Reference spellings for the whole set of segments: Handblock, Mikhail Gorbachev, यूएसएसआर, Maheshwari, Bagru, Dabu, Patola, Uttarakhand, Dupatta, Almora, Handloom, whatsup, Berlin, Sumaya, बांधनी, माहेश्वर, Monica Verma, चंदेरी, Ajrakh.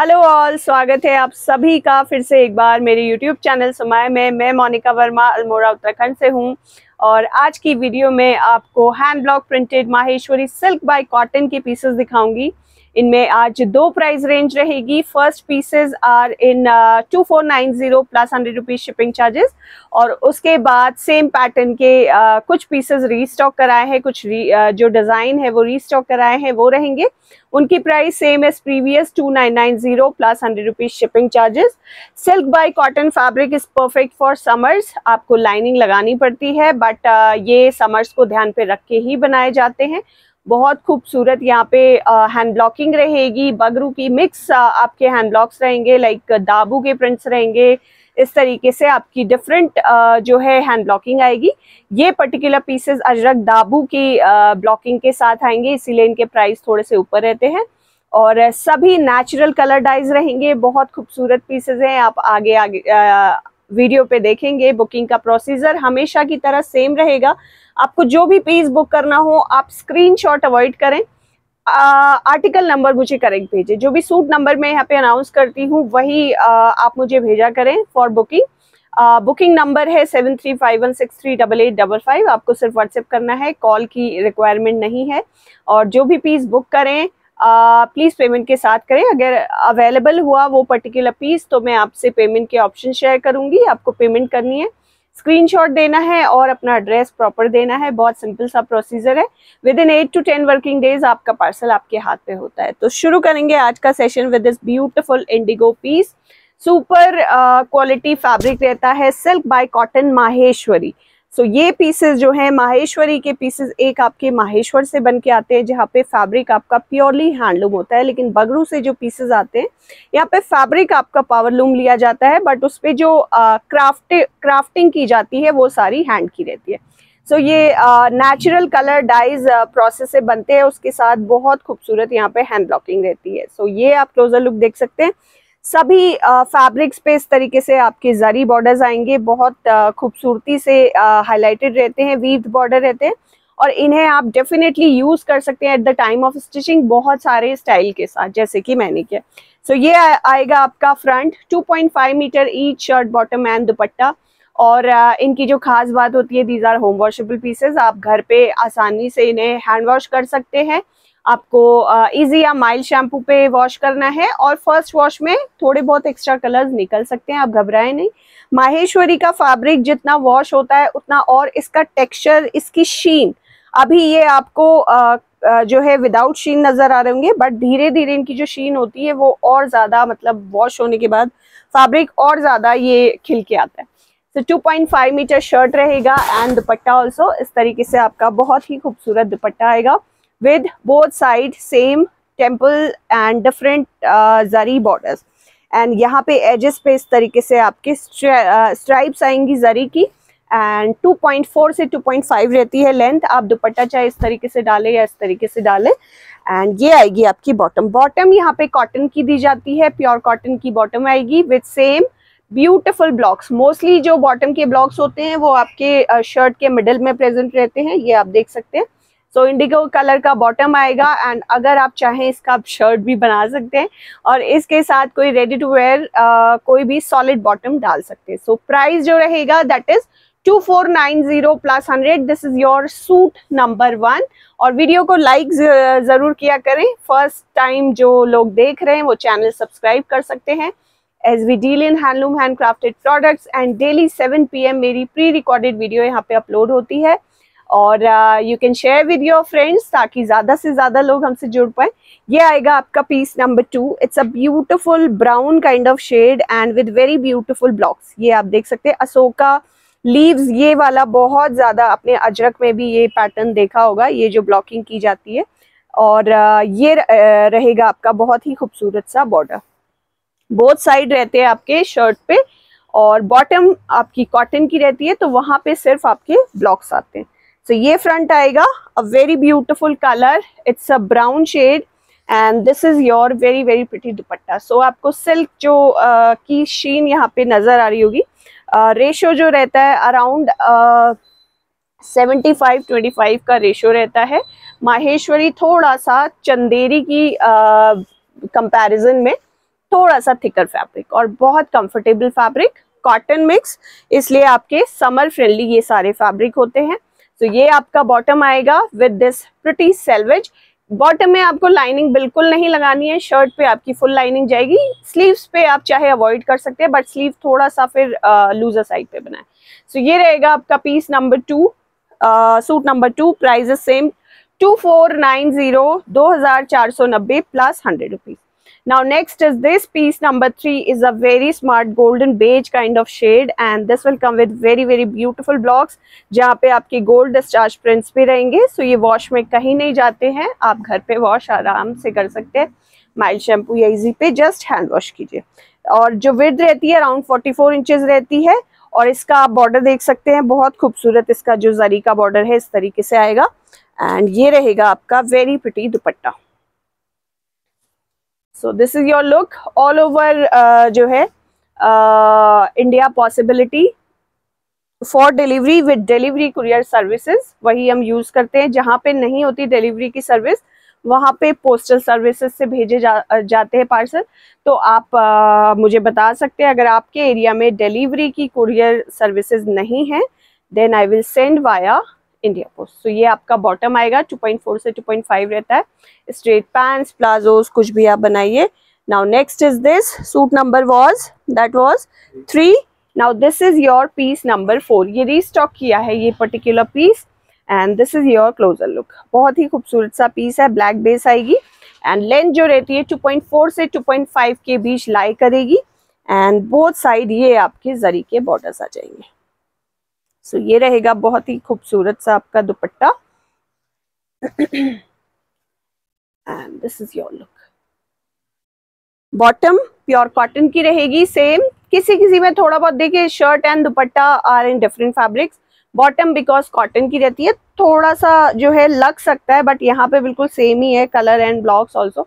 Hello all, स्वागत है आप सभी का फिर से एक बार मेरे यूट्यूब चैनल सुमाया में। मैं मोनिका वर्मा अल्मोड़ा उत्तराखंड से हूं और आज की वीडियो में आपको hand block printed Maheshwari silk by cotton के पीसेस दिखाऊंगी। इनमें आज दो प्राइस रेंज रहेगी। First pieces are in 2490 plus 100 rupees shipping charges. और उसके बाद सेम पैटर्न के कुछ पीसेस रीस्टॉक कराए हैं, कुछ जो डिज़ाइन है वो रीस्टॉक कराए हैं वो रहेंगे। उनकी price same as previous 2990 plus 100 rupees shipping charges. Silk by cotton fabric is perfect for summers. आपको लाइनिंग लगानी पड़ती है बट ये समर्स को ध्यान पे रख के ही बनाए जाते हैं। बहुत खूबसूरत यहाँ पे हैंड ब्लॉकिंग रहेगी। बगरू की मिक्स आपके हैंड ब्लॉक्स रहेंगे, लाइक दाबू के प्रिंट्स रहेंगे। इस तरीके से आपकी डिफरेंट जो है हैंड ब्लॉकिंग आएगी। ये पर्टिकुलर पीसेस अजरक दाबू की ब्लॉकिंग के साथ आएंगे, इसीलिए इनके प्राइस थोड़े से ऊपर रहते हैं। और सभी नेचुरल कलर डाइज रहेंगे। बहुत खूबसूरत पीसेज हैं, आप आगे आगे वीडियो पे देखेंगे। बुकिंग का प्रोसीजर हमेशा की तरह सेम रहेगा। आपको जो भी पीस बुक करना हो आप स्क्रीनशॉट अवॉइड करें, आर्टिकल नंबर मुझे करेक्ट भेजें। जो भी सूट नंबर मैं यहाँ पे अनाउंस करती हूँ वही आप मुझे भेजा करें फॉर बुकिंग। बुकिंग नंबर है 7351638855। आपको सिर्फ व्हाट्सएप करना है, कॉल की रिक्वायरमेंट नहीं है। और जो भी पीस बुक करें प्लीज़ पेमेंट के साथ करें। अगर अवेलेबल हुआ वो पर्टिकुलर पीस तो मैं आपसे पेमेंट के ऑप्शन शेयर करूंगी। आपको पेमेंट करनी है, स्क्रीनशॉट देना है और अपना एड्रेस प्रॉपर देना है। बहुत सिंपल सा प्रोसीजर है। विदिन 8 to 10 वर्किंग डेज आपका पार्सल आपके हाथ पे होता है। तो शुरू करेंगे आज का session with this beautiful indigo piece. Super quality fabric रहता है, silk by cotton Maheshwari. So ये पीसेस जो हैं माहेश्वरी के पीसेस एक आपके माहेश्वर से बन के आते हैं, जहाँ पे फैब्रिक आपका प्योरली हैंडलूम होता है। लेकिन बगरू से जो पीसेस आते हैं यहाँ पे फैब्रिक आपका पावरलूम लिया जाता है, बट उस पर जो क्राफ्टिंग की जाती है वो सारी हैंड की रहती है। सो ये नेचुरल कलर डाइज प्रोसेस से बनते हैं, उसके साथ बहुत खूबसूरत यहाँ पे हैंड ब्लॉकिंग रहती है। सो ये आप क्लोजर लुक देख सकते हैं। सभी फैब्रिक्स पे इस तरीके से आपके जरी बॉर्डर्स आएंगे, बहुत खूबसूरती से हाईलाइटेड रहते हैं, वीव्ड बॉर्डर रहते हैं। और इन्हें आप डेफिनेटली यूज़ कर सकते हैं at the time of stitching बहुत सारे स्टाइल के साथ, जैसे कि मैंने किया। सो ये आएगा आपका front 2.5 metre each shirt bottom and dupatta. और इनकी जो खास बात होती है, these are home washable pieces. आप घर पे आसानी से इन्हें हैंड वॉश कर सकते हैं। आपको इजी या माइल्ड शैम्पू पे वॉश करना है और फर्स्ट वॉश में थोड़े बहुत एक्स्ट्रा कलर्स निकल सकते हैं, आप घबराएं नहीं। माहेश्वरी का फैब्रिक जितना वॉश होता है उतना और इसका टेक्सचर, इसकी शीन, अभी ये आपको जो है विदाउट शीन नज़र आ रहे होंगे, बट धीरे धीरे इनकी जो शीन होती है वो और ज़्यादा, मतलब वॉश होने के बाद फैब्रिक और ज़्यादा ये खिल के आता है। तो 2.5 मीटर शर्ट रहेगा एंड दुपट्टा ऑल्सो इस तरीके से आपका बहुत ही खूबसूरत दुपट्टा आएगा with both side same temple and different zari borders. And यहाँ पे एजेस पे इस तरीके से आपके स्ट्राइप्स आएंगी जरी की। एंड 2.4 से 2.5 रहती है लेंथ। आप दुपट्टा चाहे इस तरीके से डालें या इस तरीके से डालें। एंड ये आएगी आपकी बॉटम। बॉटम यहाँ पे कॉटन की दी जाती है, प्योर कॉटन की बॉटम आएगी with same beautiful blocks. Mostly जो बॉटम के ब्लॉक्स होते हैं वो आपके शर्ट के मिडल में प्रेजेंट रहते हैं, ये आप देख सकते हैं। सो इंडिगो कलर का बॉटम आएगा एंड अगर आप चाहें इसका आप शर्ट भी बना सकते हैं और इसके साथ कोई रेडी टू वेयर कोई भी सॉलिड बॉटम डाल सकते हैं। सो प्राइस जो रहेगा that is 2490 plus 100। This is your suit number 1। और वीडियो को लाइक जरूर किया करें। फर्स्ट टाइम जो लोग देख रहे हैं वो चैनल सब्सक्राइब कर सकते हैं। As we deal in handloom handcrafted products and daily 7 PM मेरी प्री रिकॉर्डेड वीडियो यहाँ पे अपलोड होती है। और you can share with your friends ताकि ज़्यादा से ज़्यादा लोग हमसे जुड़ पाए। ये आएगा आपका piece number 2। It's a beautiful brown kind of shade and with very beautiful blocks. ये आप देख सकते हैं अशोका लीव्स, ये वाला बहुत ज़्यादा आपने अजरक में भी ये पैटर्न देखा होगा, ये जो ब्लॉकिंग की जाती है। और ये रहेगा आपका बहुत ही खूबसूरत सा बॉर्डर, बोथ साइड रहते हैं आपके शर्ट पे। और बॉटम आपकी कॉटन की रहती है तो वहाँ पे सिर्फ आपके ब्लॉक्स आते हैं। तो ये फ्रंट आएगा a very beautiful colour, it's a brown shade and this is your very very pretty dupatta. So आपको सिल्क जो की शीन यहाँ पे नजर आ रही होगी। रेशो जो रहता है अराउंड 75-25 का रेशो रहता है। माहेश्वरी थोड़ा सा चंदेरी की कंपैरिजन में थोड़ा सा थिकर फैब्रिक और बहुत कंफर्टेबल फैब्रिक, कॉटन मिक्स, इसलिए आपके समर फ्रेंडली ये सारे फैब्रिक होते हैं। तो ये आपका बॉटम आएगा with this pretty salvage. Bottom में आपको लाइनिंग बिल्कुल नहीं लगानी है, शर्ट पे आपकी फुल लाइनिंग जाएगी। स्लीव्स पे आप चाहे अवॉइड कर सकते हैं, बट स्लीव थोड़ा सा फिर लूजर साइड पे बनाए। सो ये रहेगा आपका piece number 2, suit number 2। Price same 2490, 2490 plus 100 rupees. Now next is this piece number 3 is a very smart golden beige kind of shade and this will come with very beautiful blocks जहाँ पे आपके gold discharge prints भी रहेंगे। So ये wash में कहीं नहीं जाते हैं, आप घर पे wash आराम से कर सकते हैं, mild shampoo या easy पे just hand wash कीजिए। और जो width रहती है around 44 इंचेस रहती है और इसका आप border देख सकते हैं, बहुत खूबसूरत इसका जो जरी का border है इस तरीके से आएगा। And ये रहेगा आपका very pretty dupatta. So this is your look all over जो है India. Possibility for delivery with delivery courier services, वही हम यूज़ करते हैं। जहाँ पे नहीं होती डिलीवरी की सर्विस वहाँ पे पोस्टल सर्विसेज से भेजे जाते हैं पार्सल। तो आप मुझे बता सकते हैं, अगर आपके एरिया में डिलीवरी की कुरियर सर्विसेज नहीं है then I will send via India Post. तो ये आपका बॉटम आएगा 2.4 से 2.5 रहता है, स्ट्रेट पैंट्स, प्लाजोस कुछ भी आप बनाइए। Now next is this suit number was 3। Now this is your piece number 4। ये रीस्टॉक किया है ये particular piece and this is your closer look. बहुत ही खूबसूरत सा पीस है, ब्लैक बेस आएगी एंड लेंथ जो रहती है 2.4 से 2.5 के बीच लाई करेगी एंड बोथ साइड ये आपके जरी के बॉर्डर्स आ जाएंगे। सो ये रहेगा बहुत ही खूबसूरत सा आपका dupatta and this is your look. Bottom pure cotton की रहेगी सेम, किसी में थोड़ा बहुत देखिए, shirt and dupatta are in different fabrics. Bottom because cotton की रहती है थोड़ा सा जो है लग सकता है, बट यहाँ पे बिल्कुल सेम ही है, कलर एंड ब्लॉक्स ऑल्सो।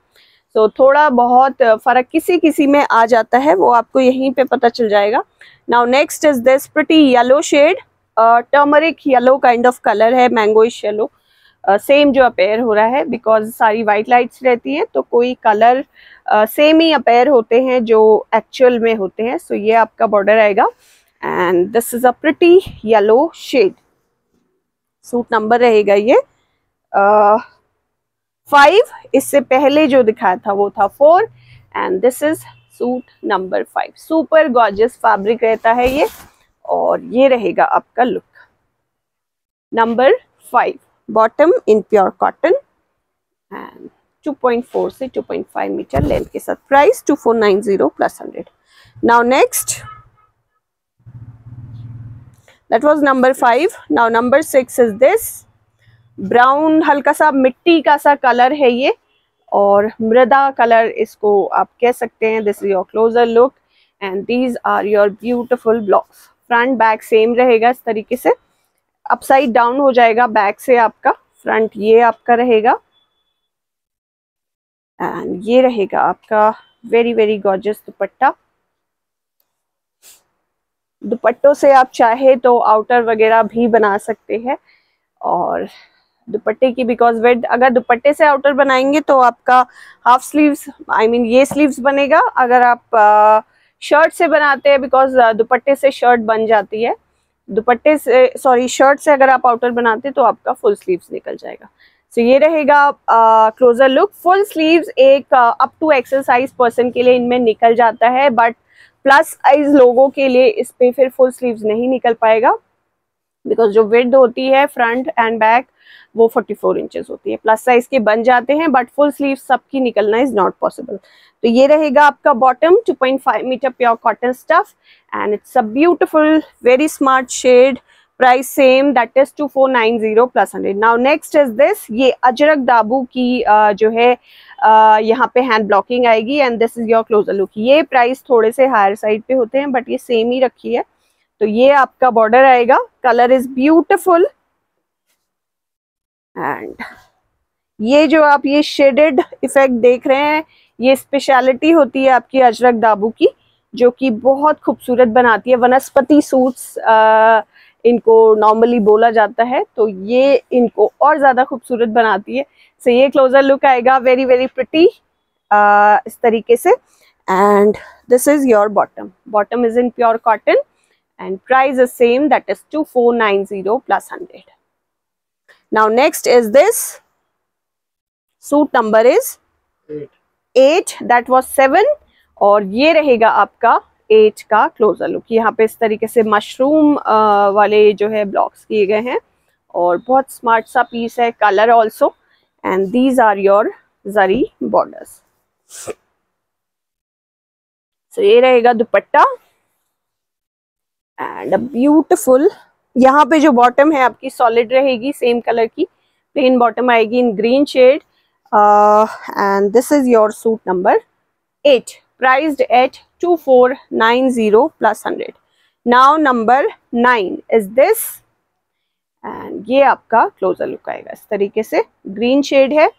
तो थोड़ा बहुत फर्क किसी में आ जाता है, वो आपको यहीं पे पता चल जाएगा। Now next is this pretty yellow shade, turmeric yellow kind of colour है, मैंगोइश येलो सेम जो अपेयर हो रहा है बिकॉज सारी वाइट लाइट्स रहती हैं तो कोई कलर सेम ही अपेयर होते हैं जो एक्चुअल में होते हैं। सो ये आपका बॉर्डर आएगा and this is a pretty yellow shade. Suit number रहेगा ये 5, इससे पहले जो दिखाया था वो था 4 and this is suit number 5। Super gorgeous fabric रहता है ये और ये रहेगा आपका look number 5। Bottom in pure cotton and 2.4 से 2.5 मीटर लेंथ के साथ। Price 2490 plus 100। Now next that was number 5। Now number 6 is this brown, हल्का सा मिट्टी का सा कलर है ये और मृदा कलर इसको आप कह सकते हैं। This is your closer look and these are your beautiful blocks. Front back same रहेगा इस तरीके से, अपसाइड डाउन हो जाएगा बैक से आपका, फ्रंट ये आपका रहेगा एंड ये रहेगा आपका वेरी गॉर्जियस दुपट्टा। दुपट्टों से आप चाहे तो आउटर वगैरह भी बना सकते हैं और दुपट्टे की बिकॉज वेड, अगर दुपट्टे से आउटर बनाएंगे तो आपका हाफ स्लीव्स ये स्लीव्स बनेगा। अगर आप शर्ट से बनाते हैं बिकॉज दुपट्टे से शर्ट बन जाती है, दुपट्टे से शर्ट से अगर आप आउटर बनाते हैं तो आपका फुल स्लीव्स निकल जाएगा। सो ये रहेगा क्लोजर लुक। फुल स्लीव्स एक अप टू एक्सरसाइज पर्सन के लिए इनमें निकल जाता है, बट प्लस साइज लोगों के लिए इस पर फिर फुल स्लीव्स नहीं निकल पाएगा बिकॉज जो विड्थ होती है फ्रंट एंड बैक वो 44 इंचेस होती है। प्लस साइज के बन जाते हैं बट फुल स्लीव सबकी निकलना इज नॉट पॉसिबल। तो ये रहेगा आपका bottom 2.5 metre pure cotton stuff and it's a beautiful very smart shade. Price same that is 2490 plus 100। Now next is this, ये अजरक दाबू की जो है यहाँ पे हैंड ब्लॉकिंग आएगी and this is your closer look. ये प्राइस थोड़े से हायर साइड पे होते हैं बट ये सेम ही रखी है। तो ये आपका बॉर्डर आएगा, कलर इज ब्यूटिफुल एंड ये जो आप ये शेडेड इफेक्ट देख रहे हैं ये स्पेशलिटी होती है आपकी अजरक दाबू की, जो कि बहुत खूबसूरत बनाती है। वनस्पति सूट्स इनको नॉर्मली बोला जाता है, तो ये इनको और ज़्यादा खूबसूरत बनाती है। सो ये क्लोजर लुक आएगा वेरी प्रिटी इस तरीके से and this is your bottom is in pure cotton and price is same, that is 2490 plus 100. Now next is this suit, number is 8, that was 7 और ये रहेगा आपका 8 का क्लोजर लुक। यहाँ पे इस तरीके से मशरूम वाले जो है ब्लॉक्स किए गए हैं और बहुत स्मार्ट सा पीस है, colour also and these are your zari borders. So ये रहेगा दुपट्टा एंड अ ब्यूटिफुल। यहाँ पे जो बॉटम है आपकी सॉलिड रहेगी, सेम कलर की प्लेन बॉटम आएगी in green shade and this is your suit number 8, priced at 2490 plus 100. Now number 9 is this and ये आपका closer look आएगा इस तरीके से, green shade है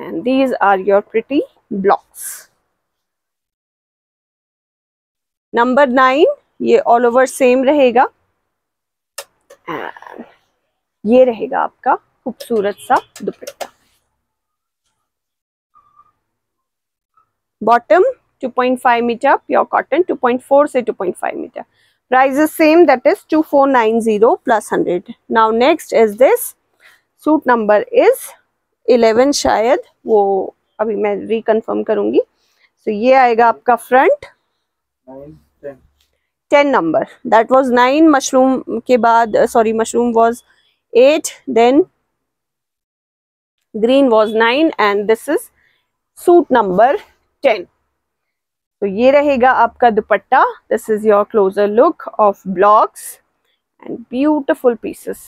and these are your pretty blocks. Number 9 ये all over same रहेगा and ये रहेगा आपका खूबसूरत सा dupatta. Bottom 2.5 metre pure cotton, 2.4 से 2.5 metre, price is same, that is 2490 plus 100. Now next is this, suit number is 11 शायद, वो अभी मैं रिकन्फर्म करूंगी। सो ये आएगा आपका front 10 number, that was 9 mushroom के बाद, sorry mushroom was 8, then green was 9 and this is suit number 10. तो ये रहेगा आपका dupatta, this is your closer look of blocks and beautiful pieces.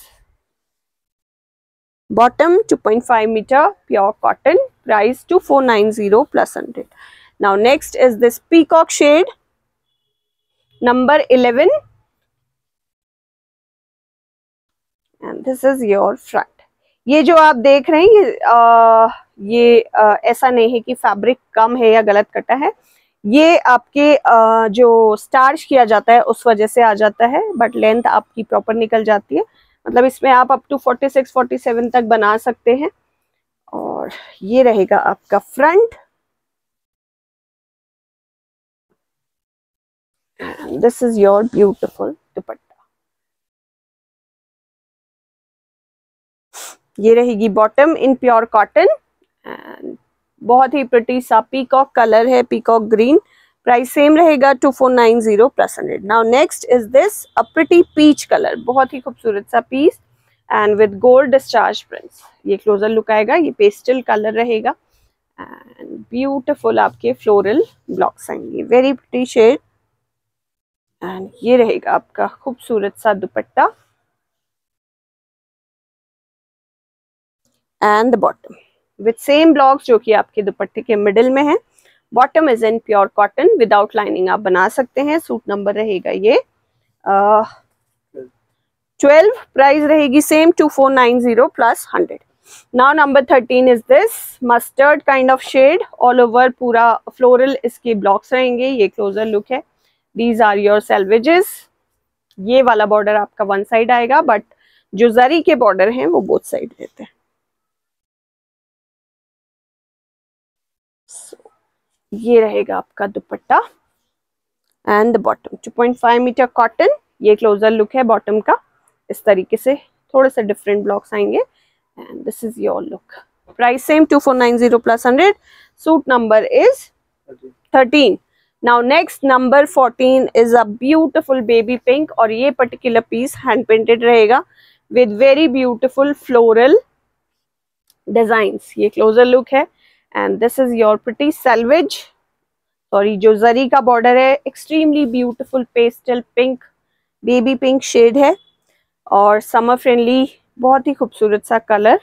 Bottom 2.5 metre pure cotton, price 2490 plus 100. Now next is this peacock shade number 11 and this is your front. ये जो आप देख रहे हैं ये ऐसा नहीं है कि फैब्रिक कम है या गलत कटा है, ये आपके जो स्टार्च किया जाता है उस वजह से आ जाता है, बट लेंथ आपकी प्रॉपर निकल जाती है, मतलब इसमें आप अप टू 46-47 तक बना सकते हैं। और ये रहेगा आपका front, this is your beautiful dupatta. ये रहेगी bottom in pure cotton and बहुत ही प्रिटी सा पीकॉक कलर है, पीकॉक ग्रीन, प्राइस सेम रहेगा 2490 plus 100. Now next is this a pretty peach colour, बहुत ही खूबसूरत सा piece and with gold discharge prints, ये क्लोजर लुक आएगा, ये पेस्टल कलर रहेगा एंड ब्यूटिफुल आपके फ्लोरल ब्लॉक्स आएंगे, वेरी प्रिटी शेड एंड ये रहेगा आपका खूबसूरत सा dupatta and the bottom with same blocks जो कि आपके दुपट्टे के मिडिल में है। Bottom is in pure cotton without lining आप बना सकते हैं। सूट नंबर रहेगा ये 12, प्राइस रहेगी same 2490 plus 100. Now number 13 is this mustard kind of shade, all over पूरा फ्लोरल इसके ब्लॉक्स रहेंगे, ये क्लोजर लुक है, दीज आर योर सेल्वेजेस। ये वाला बॉर्डर आपका वन साइड आएगा बट जो जरी के बॉर्डर हैं वो बोथ साइड रहते हैं। ये रहेगा आपका dupatta and the bottom 2.5 metre cotton, ये क्लोजर लुक है बॉटम का, इस तरीके से थोड़े से डिफरेंट ब्लॉक्स आएंगे and this is your look, price same 2490 plus 100. Suit number is 13. Now next number 14 is a beautiful baby pink और ये पर्टिकुलर पीस हैंड पेंटेड रहेगा with very beautiful floral designs, ये क्लोजर लुक है and this is your pretty selvage, sorry जो जरी का border है extremely beautiful pastel pink baby pink shade है और summer friendly, बहुत ही खूबसूरत सा color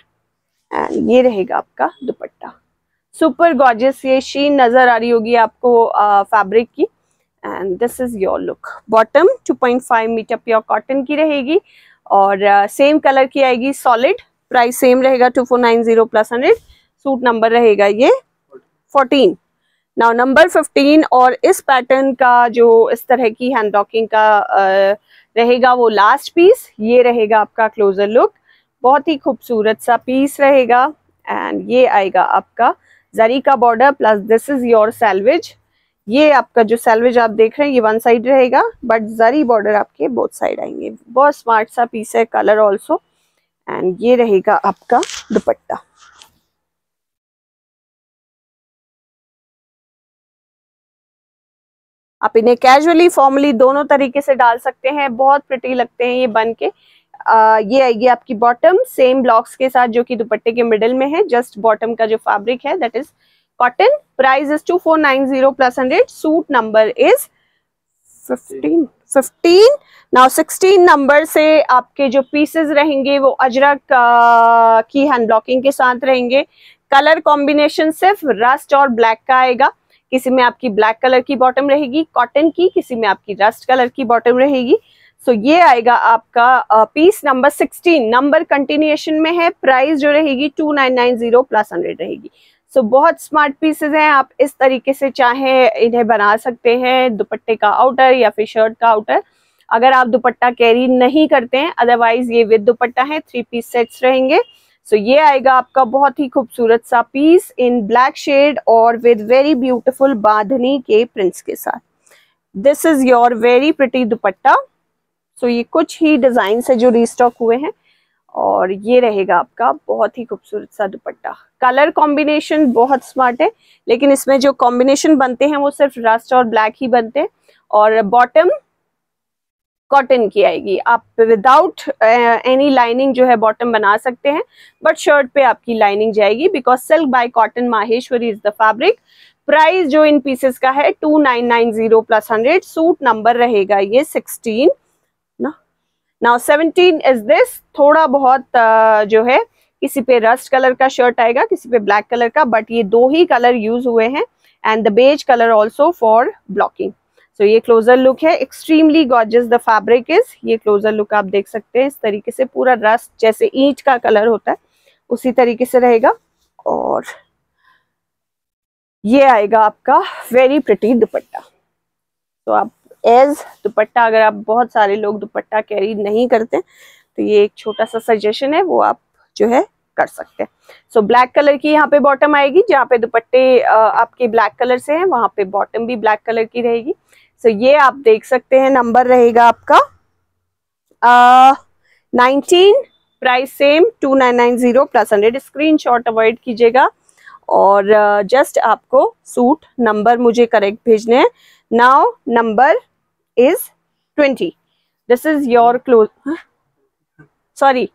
and ये रहेगा आपका दुपट्टा, super gorgeous, ये sheen नजर आ रही होगी आपको fabric की and this is your look. Bottom 2.5 metre pure cotton की रहेगी और same color की आएगी solid, price same रहेगा 2490 plus 100. सूट नंबर रहेगा ये 14. नाउ नंबर 15 और इस पैटर्न का जो इस तरह की हैंड रॉकिंग का रहेगा वो लास्ट पीस, ये रहेगा आपका क्लोजर लुक, बहुत ही खूबसूरत सा पीस रहेगा एंड ये आएगा आपका जरी का border plus this is your selvedge, ये आपका जो सेल्वेज आप देख रहे हैं ये वन साइड रहेगा, बट जरी बॉर्डर आपके बोथ साइड आएंगे। बहुत स्मार्ट सा पीस है, कलर ऑल्सो। एंड ये रहेगा आपका दुपट्टा। आप इन्हें कैजुअली, फॉर्मली दोनों तरीके से डाल सकते हैं, बहुत प्रिटी लगते हैं ये बन के। ये आएगी आपकी बॉटम सेम ब्लॉक्स के साथ जो कि दुपट्टे के मिडल में है। जस्ट बॉटम का जो फैब्रिक है that is cotton. Price is 2490 plus 100। Suit number is 15 now 16 number से आपके जो पीसेस रहेंगे वो अजरक की हैंड ब्लॉकिंग के साथ रहेंगे। कलर कॉम्बिनेशन सिर्फ रस्ट और ब्लैक का आएगा। किसी में आपकी ब्लैक कलर की बॉटम रहेगी कॉटन की, किसी में आपकी रस्ट कलर की बॉटम रहेगी। सो ये आएगा आपका पीस नंबर 16। नंबर कंटिन्यूएशन में है। प्राइस जो रहेगी 2990 प्लस 100 रहेगी। सो बहुत स्मार्ट पीसेस हैं। आप इस तरीके से चाहे इन्हें बना सकते हैं दुपट्टे का आउटर या फिर शर्ट का आउटर, अगर आप दुपट्टा कैरी नहीं करते हैं। अदरवाइज ये विद दुपट्टा है, 3 पीस सेट्स रहेंगे। सो ये आएगा आपका बहुत ही खूबसूरत सा पीस इन ब्लैक शेड और विद वेरी ब्यूटीफुल बांधनी के प्रिंट्स के साथ। This is your very pretty dupatta. So ये कुछ ही डिजाइन से जो रीस्टॉक हुए हैं, और ये रहेगा आपका बहुत ही खूबसूरत सा दुपट्टा। कलर कॉम्बिनेशन बहुत स्मार्ट है, लेकिन इसमें जो कॉम्बिनेशन बनते हैं वो सिर्फ रस्ट और ब्लैक ही बनते हैं। और बॉटम कॉटन की आएगी। आप विदाउट एनी लाइनिंग जो है बॉटम बना सकते हैं, बट शर्ट पे आपकी लाइनिंग जाएगी because silk by cotton Maheshwari is the fabric. Price जो इन पीसेस का है 2990 प्लस 100। सूट नंबर रहेगा ये 16 ना। Now 17 is this. थोड़ा बहुत जो है किसी पे रस्ट कलर का शर्ट आएगा, किसी पे ब्लैक कलर का, बट ये 2 ही कलर यूज हुए हैं and the beige colour also for blocking. So ये क्लोजर लुक है। Extremely gorgeous the fabric is. ये क्लोजर लुक आप देख सकते हैं। इस तरीके से पूरा रस्ट जैसे ईंट का कलर होता है उसी तरीके से रहेगा। और ये आएगा आपका वेरी प्रिटी दुपट्टा। तो आप एज दुपट्टा, अगर आप बहुत सारे लोग दुपट्टा कैरी नहीं करते तो ये एक छोटा सा सजेशन है, वो आप जो है कर सकते हैं। सो ब्लैक कलर की यहाँ पे बॉटम आएगी, जहाँ पे दुपट्टे आपके ब्लैक कलर से हैं वहाँ पे बॉटम भी ब्लैक कलर की रहेगी। सो ये आप देख सकते हैं। नंबर रहेगा आपका 19। Price same 2990 plus 100। Screenshot avoid कीजिएगा और जस्ट आपको सूट नंबर मुझे करेक्ट भेजने हैं। Now number is 20। This is your close, sorry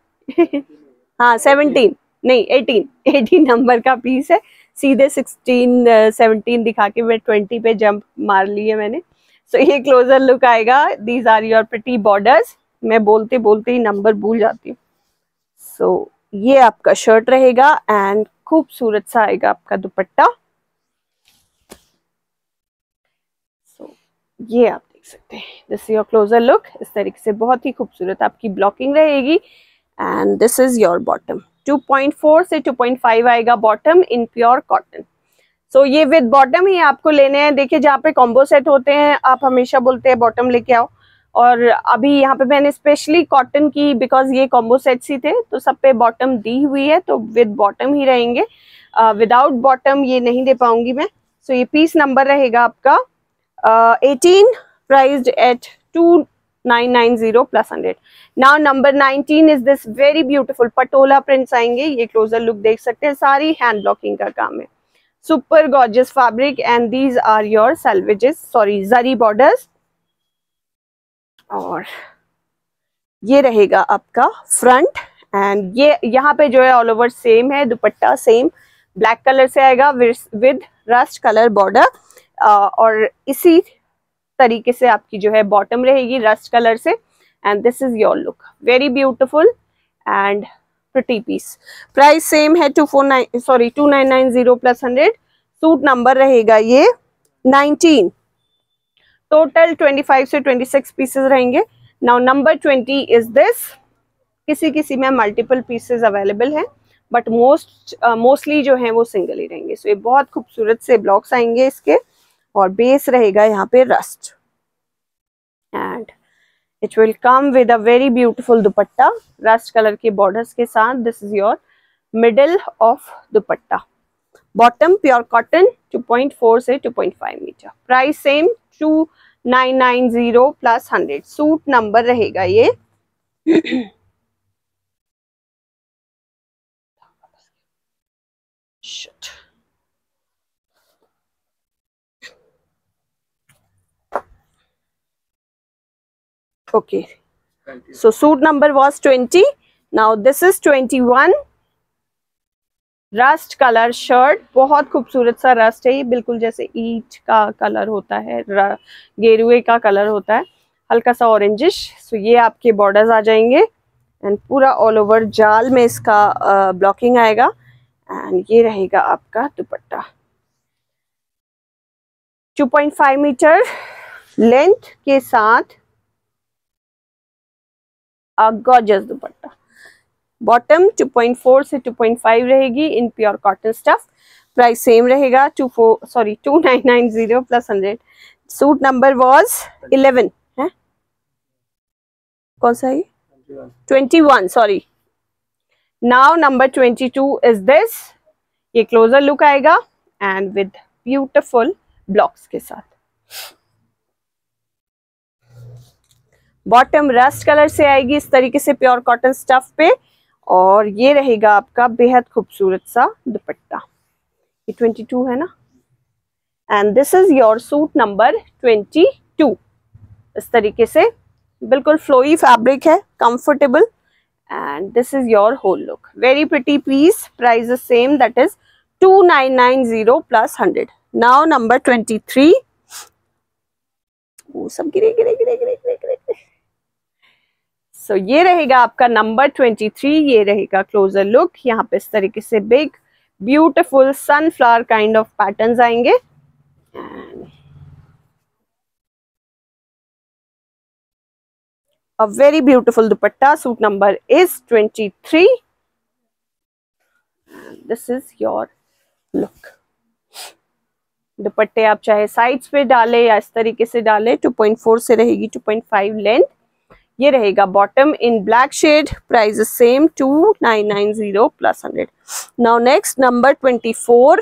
हाँ 17 नहीं 18 नंबर का पीस है। सीधे 16 17 दिखा के मैं 20 पे जंप मार लिए मैंने। सो ये क्लोजर लुक आएगा। These are your pretty borders. मैं बोलते बोलते ही नंबर भूल जाती हूँ। सो ये आपका शर्ट रहेगा एंड खूबसूरत सा आएगा आपका दुपट्टा। सो ये आप देख सकते हैं। This is your closer look. इस तरीके से बहुत ही खूबसूरत आपकी ब्लॉकिंग रहेगी and this is your bottom. 2.4 से 2.5 आएगा bottom in pure cotton. So ये विद बॉटम ही आपको लेने हैं। देखिए जहाँ पे कॉम्बो सेट होते हैं आप हमेशा बोलते हैं बॉटम लेके आओ, और अभी यहाँ पे मैंने स्पेशली कॉटन की, बिकॉज ये कॉम्बो सेट्स ही थे तो सब पे बॉटम दी हुई है, तो विद बॉटम ही रहेंगे। विदाउट बॉटम ये नहीं दे पाऊंगी मैं। सो ये पीस नंबर रहेगा आपका 18। Priced at 2990 plus 100। Now number 19 is this. Very beautiful patola prints आएंगे। ये क्लोजर लुक देख सकते हैं। सारी हैंड ब्लॉकिंग का काम है। Super gorgeous fabric and these are your selvedges, sorry zari borders. और ये रहेगा आपका फ्रंट एंड ये यहाँ पे जो है ऑल ओवर सेम है। दुपट्टा सेम ब्लैक कलर से आएगा विद रस्ट कलर बॉर्डर, और इसी तरीके से आपकी जो है बॉटम रहेगी रस्ट कलर से। And this is your look. Very beautiful and pretty piece. Price same है 2990 प्लस 100। सूट नंबर रहेगा ये 19। टोटल 25 से 26 पीसेस रहेंगे। Now number 20 is this. किसी में मल्टीपल पीसेस अवेलेबल है, बट मोस्टली जो है वो सिंगल ही रहेंगे। सो ये बहुत खूबसूरत से ब्लॉक्स आएंगे इसके, और बेस रहेगा यहाँ पे rust and it will come with a very beautiful dupatta rust colour के बॉर्डर्स के साथ। This is your middle of dupatta. Bottom pure cotton 2.4 से 2.5 metre, price same 2990 plus 100। Suit number रहेगा ये 20. So suit number was 20. Now this is 21. Rust colour shirt, बहुत खूबसूरत सा rust है ये, बिल्कुल जैसे ईट का कलर होता है, गेरुए का कलर होता है, हल्का सा ऑरेंजिश। सो ये आपके बॉर्डर्स आ जाएंगे एंड पूरा ऑल ओवर जाल में इसका ब्लॉकिंग आएगा। एंड ये रहेगा आपका दुपट्टा 2.5 मीटर लेंथ के साथ गॉर्जियस दुपट्टा। बॉटम 2.4 से 2.5 रहेगी in pure cotton stuff, price same रहेगा 2990 प्लस 100। सूट नंबर वाज 11 है, कौन सा है 21, sorry. Now number 22 is this, ये क्लोजर लुक आएगा एंड विद ब्यूटीफुल ब्लॉक्स के साथ। बॉटम रस्ट कलर से आएगी इस तरीके से प्योर कॉटन स्टफ पे, और ये रहेगा आपका बेहद खूबसूरत सा दुपट्टा। ये 22 है ना, and this is your suit number 22। इस तरीके से बिल्कुल फ्लोई फैब्रिक है, comfortable, and this is your whole look. Very pretty piece, price is same, that is 2990 plus 100। Now number 23, वो सब गिरे गिरे गिरे गिरे गिरे गिरे। सो ये रहेगा आपका नंबर 23, ये रहेगा क्लोजर लुक। यहाँ पे इस तरीके से big beautiful sunflower kind of patterns आएंगे। A very beautiful dupatta. Suit number is 23, this is your look. दुपट्टे आप चाहे साइड्स पे डाले या इस तरीके से डाले। 2.4 से रहेगी 2.5 लेंथ। ये रहेगा bottom in black shade, price is same 2990 plus 100। Now next number 24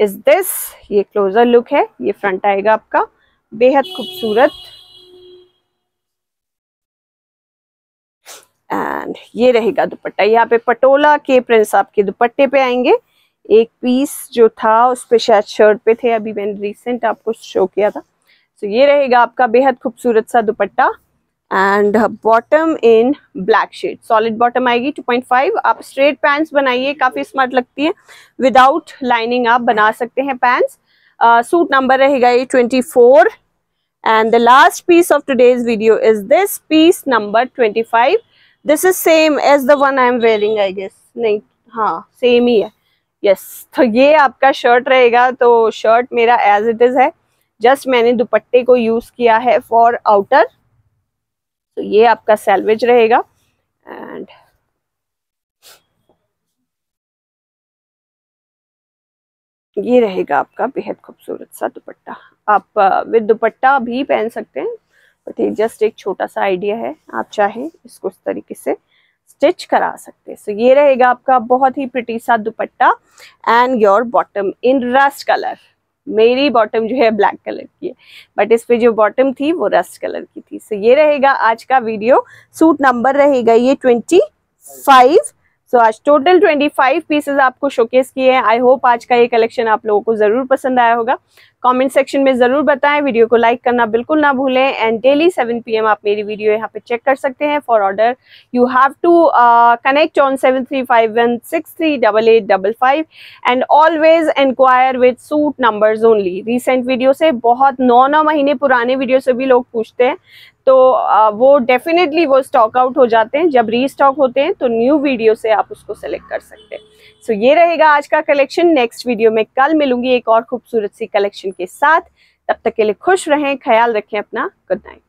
is this, ये क्लोजर लुक है, ये फ्रंट आएगा आपका बेहद खूबसूरत। एंड ये रहेगा दुपट्टा, यहाँ पे पटोला के प्रिंट्स आपके दुपट्टे पे आएंगे। एक पीस जो था उस पे शायद शर्ट पे थे, अभी मैंने रिसेंट आपको शो किया था। सो ये रहेगा आपका बेहद खूबसूरत सा dupatta and bottom in black shade. Solid bottom आएगी 2.5। आप स्ट्रेट पैंट्स बनाइए, काफ़ी स्मार्ट लगती है, विदाउट लाइनिंग आप बना सकते हैं पैंट्स। सूट नंबर रहेगा ये 24 and the last piece of today's video is this piece number 25। This is same as the one I am wearing, I guess, नहीं, हाँ सेम ही है, यस। तो ये आपका शर्ट रहेगा, तो शर्ट मेरा एज इट इज है, जस्ट मैंने दुपट्टे को यूज किया है फॉर आउटर। तो ये आपका सैल्वेज रहेगा एंड ये रहेगा आपका बेहद खूबसूरत सा दुपट्टा। आप विद दुपट्टा भी पहन सकते हैं, बट ये जस्ट एक छोटा सा आइडिया है, आप चाहे इसको इस तरीके से स्टिच करा सकते हैं। सो ये रहेगा आपका बहुत ही प्रिटी सा dupatta and your bottom in rust colour. मेरी बॉटम जो है ब्लैक कलर की है, बट इस पे जो बॉटम थी वो रस्ट कलर की थी। सो ये रहेगा आज का वीडियो। सूट नंबर रहेगा ये 25। सो आज टोटल 25 पीसेज आपको शोकेस किए हैं। आई होप आज का ये कलेक्शन आप लोगों को ज़रूर पसंद आया होगा। कमेंट सेक्शन में ज़रूर बताएं, वीडियो को लाइक करना बिल्कुल ना भूलें एंड डेली 7 PM आप मेरी वीडियो यहाँ पे चेक कर सकते हैं। For order you have to connect on 7351638855 and always inquire with suit numbers only. Recent video से बहुत 9-9 महीने पुराने वीडियो से भी लोग पूछते हैं, तो वो डेफिनेटली वो स्टॉक आउट हो जाते हैं। जब रीस्टॉक होते हैं तो न्यू वीडियो से आप उसको सेलेक्ट कर सकते हैं। सो ये रहेगा आज का कलेक्शन। नेक्स्ट वीडियो में कल मिलूंगी एक और खूबसूरत सी कलेक्शन के साथ। तब तक के लिए खुश रहें, ख्याल रखें अपना। Good night.